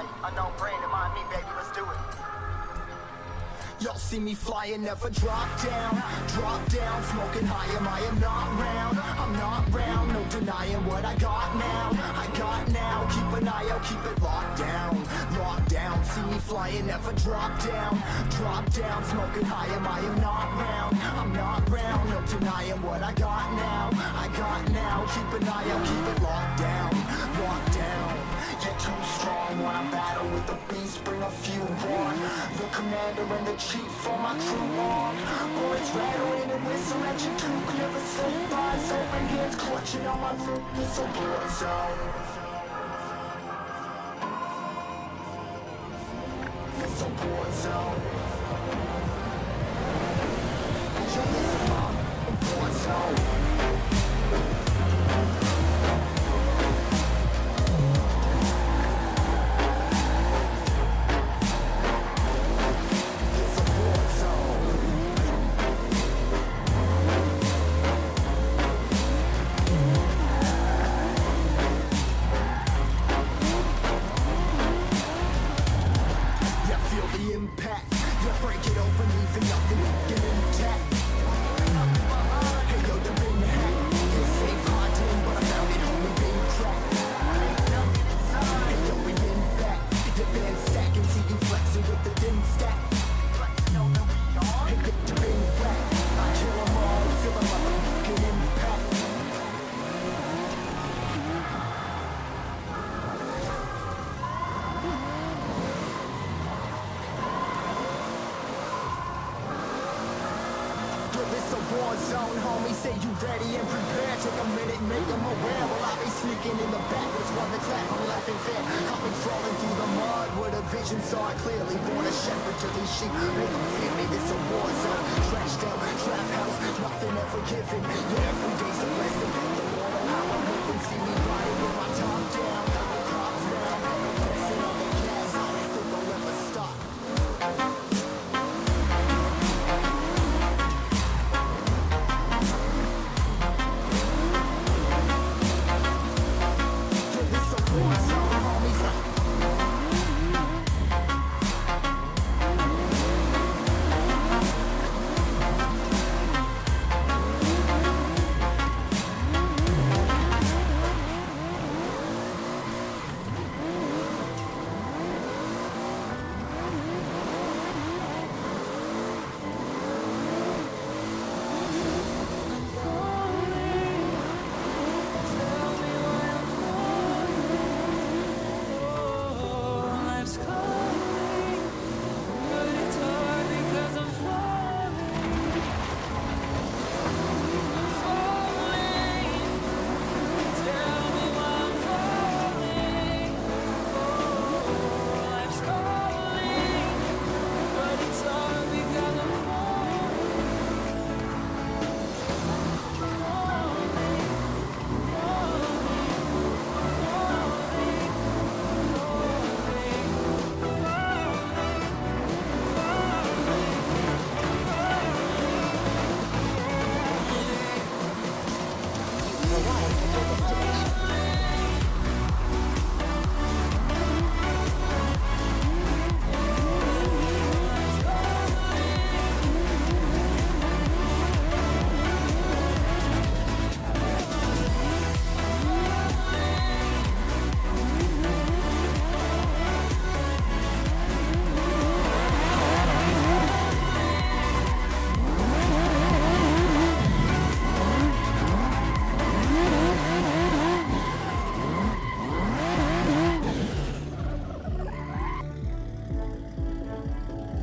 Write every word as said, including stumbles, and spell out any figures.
life. Unknown brand in mind me, baby, let's do it. Y'all see me flying, never drop down. Drop down, smoking high, am I am not round. I'm not round, no denying what I got now. I got now, keep an eye out, keep it locked down. Locked down, see me flying, never drop down. Drop down, smoking high, am I am not round. I'm not round, no denying what I got now. I got now, keep an eye out, keep it locked down. Locked down, you're too strong. When I battle with the beast, bring a few on. The commander and the chief for my crew on. Bullets rattling and whistle at your toque. Never slip by, open hands clutching on my throat. This'll blood zone. This'll blood zone. Yo, listen up, blood zone. Given, yeah, every day's a lesson. The world, how I'm living, see me riding with my top down.